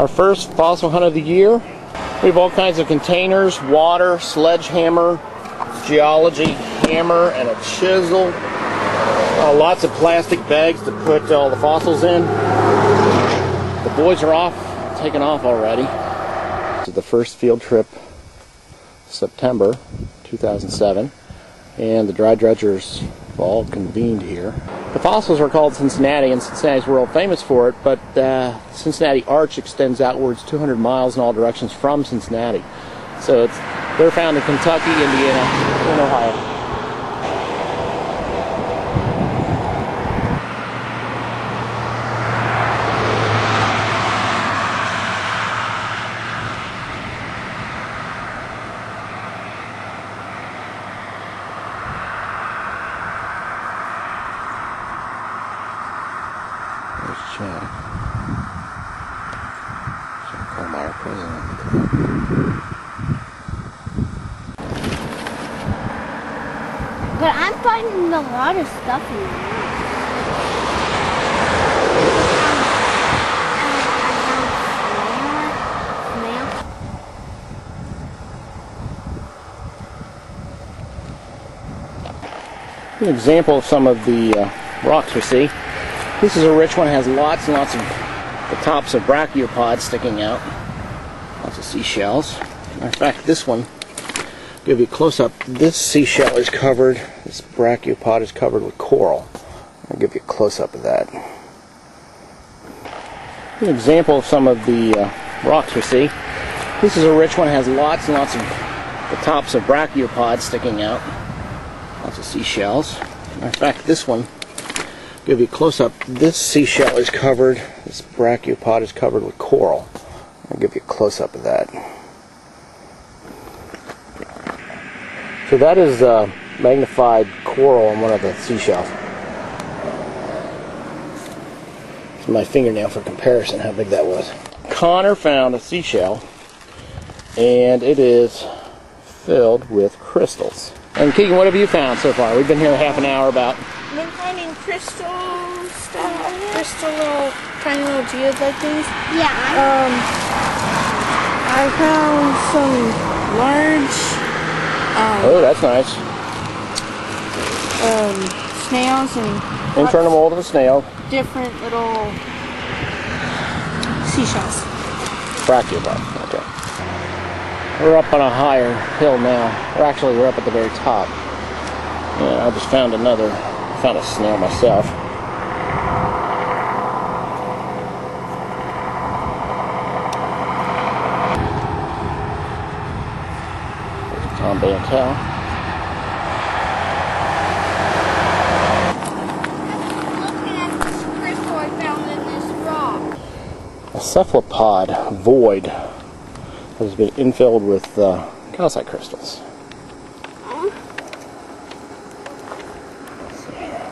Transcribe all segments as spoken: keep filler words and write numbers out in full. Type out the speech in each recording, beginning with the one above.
Our first fossil hunt of the year. We have all kinds of containers, water, sledgehammer, geology hammer, and a chisel. Uh, lots of plastic bags to put all the fossils in. The boys are off, taking off already. This is the first field trip, September two thousand seven, and the dry dredgers have all convened here. The fossils are called Cincinnati, and Cincinnati's world famous for it, but uh, the Cincinnati Arch extends outwards two hundred miles in all directions from Cincinnati. So it's, they're found in Kentucky, Indiana, and Ohio. But I'm finding a lot of stuff in there. An example of some of the uh, rocks we see. This is a rich one. It has lots and lots of the tops of brachiopods sticking out. Lots of seashells. In fact, this one, give you a close-up. This seashell is covered, this brachiopod is covered with coral. I'll give you a close-up of that. An example of some of the uh, rocks we see. This is a rich one. It has lots and lots of the tops of brachiopods sticking out. Lots of seashells. In fact, this one, give you a close-up. This seashell is covered, this brachiopod is covered with coral. I'll give you a close-up of that. So that is uh, magnified coral on one of the seashells. It's my fingernail for comparison, how big that was. Connor found a seashell, and it is filled with crystals. And Keegan, what have you found so far? We've been here half an hour about. I've been finding crystal stuff, crystal little, tiny little geodes things. Yeah. Um, I found some large. Um, oh, that's nice. Um, snails and... Internal mold of a snail. Different little seashells. Brachiopod, okay. We're up on a higher hill now. Or actually, we're up at the very top. Yeah, I just found another, found a snail myself. Bantel. Looking at this crystal I found in this rock. A cephalopod void has been infilled with uh, calcite crystals. Huh? Let's see here.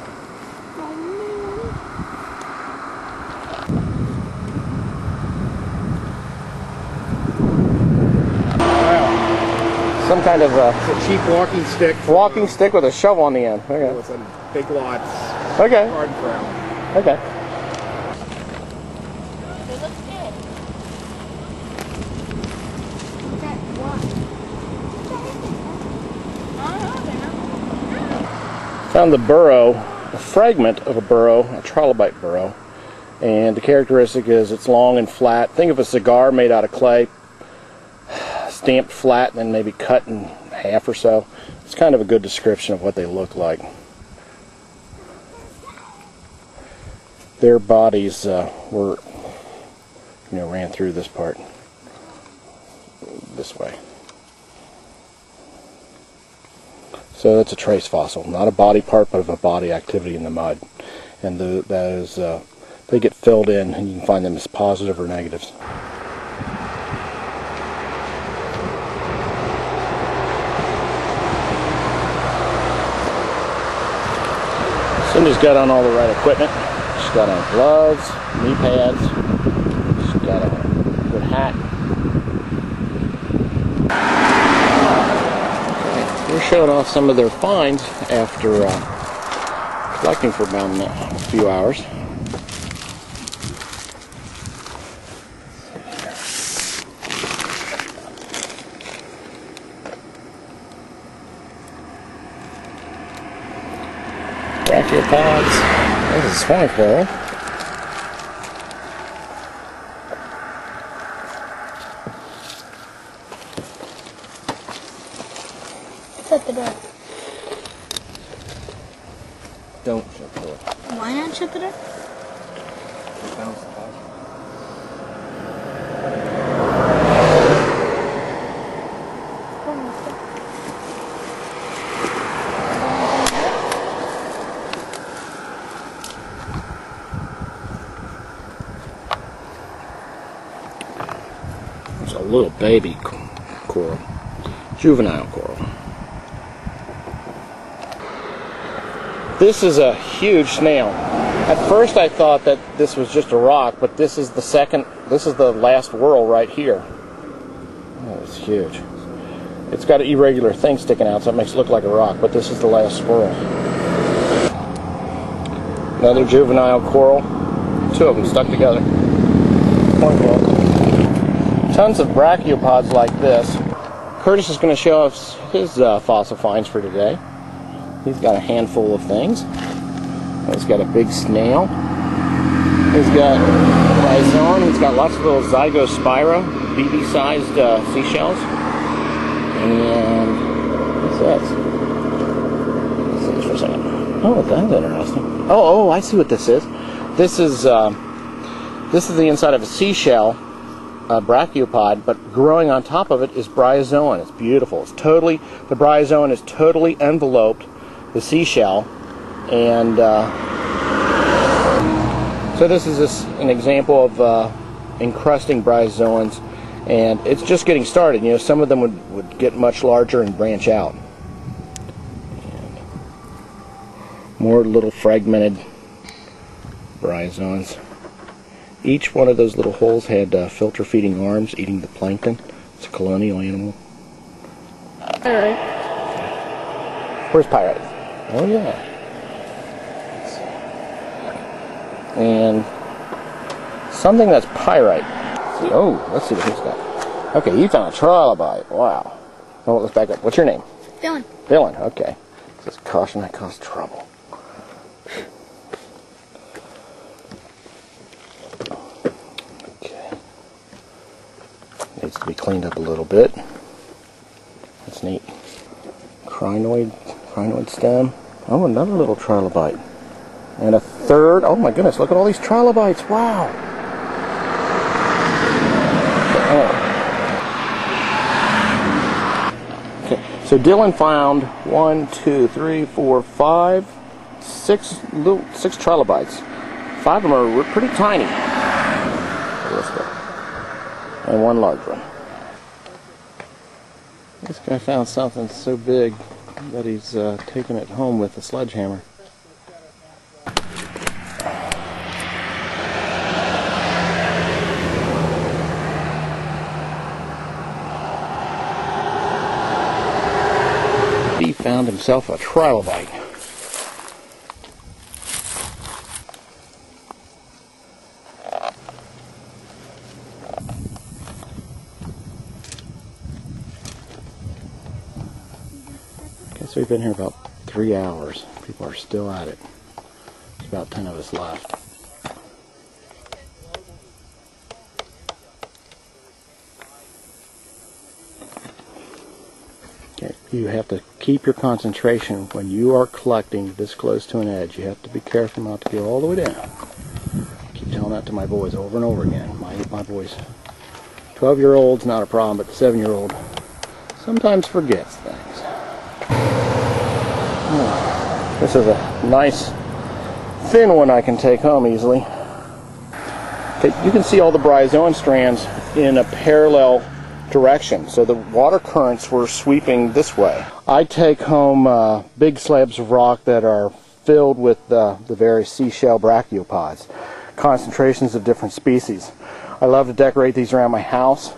Some kind of a, a cheap walking stick. Walking the, stick with a shovel on the end. Okay. With some big lots. Okay. Hard ground. Okay. It looks good. That what? Found the burrow, a fragment of a burrow, a trilobite burrow, and the characteristic is it's long and flat. Think of a cigar made out of clay. Stamped flat and then maybe cut in half or so. It's kind of a good description of what they look like. Their bodies uh, were, you know, ran through this part, this way. So that's a trace fossil, not a body part, but of a body activity in the mud. And the, those, uh, they get filled in, and you can find them as positive or negatives. Cindy's got on all the right equipment. She's got on gloves, knee pads, she's got on a good hat. We're showing off some of their finds after uh, collecting for about a few hours. This is wonderful. Shut the door. Don't shut the door. Why not shut the door? It bounced off. It's a little baby coral, juvenile coral. This is a huge snail. At first I thought that this was just a rock, but this is the second, this is the last whirl right here. Oh, it's huge. It's got an irregular thing sticking out, so it makes it look like a rock, but this is the last whirl. Another juvenile coral. Two of them stuck together. Wonderful. Tons of brachiopods like this. Curtis is going to show us his uh, fossil finds for today. He's got a handful of things. He's got a big snail. He's got bryozoan. He's got lots of little zygospira, B B-sized uh, seashells. And what's that? Let's see this for a second. Oh, that's interesting. Oh, oh, I see what this is. This is uh, this is the inside of a seashell. A brachiopod, but growing on top of it is bryozoan. It's beautiful. It's totally, the bryozoan is totally enveloped the seashell, and uh, so this is this, an example of uh, encrusting bryozoans, and it's just getting started. You know, some of them would, would get much larger and branch out. And more little fragmented bryozoans. Each one of those little holes had uh, filter feeding arms eating the plankton. It's a colonial animal. Pyrite. Where's pyrite? Oh, yeah. And something that's pyrite. Let's see. Oh, let's see what he's got. Okay, you found a trilobite. Wow. Oh, let's back up. What's your name? Dylan. Dylan, okay. This caution, I cause trouble. Needs to be cleaned up a little bit. That's neat. Crinoid, crinoid stem. Oh, another little trilobite. And a third. Oh my goodness, look at all these trilobites. Wow. Oh. Okay, so Dylan found one, two, three, four, five, six little six trilobites. Five of them are pretty tiny. Let's go. And one large one. This guy found something so big that he's uh, taking it home with a sledgehammer. He found himself a trilobite. So we've been here about three hours. People are still at it. There's about ten of us left. Okay. You have to keep your concentration when you are collecting this close to an edge. You have to be careful not to go all the way down. I keep telling that to my boys over and over again. My, my boys. twelve-year-old's not a problem, but the seven-year-old sometimes forgets things. This is a nice thin one I can take home easily. Okay, you can see all the bryozoan strands in a parallel direction, so the water currents were sweeping this way. I take home uh, big slabs of rock that are filled with uh, the various seashell brachiopods, concentrations of different species. I love to decorate these around my house.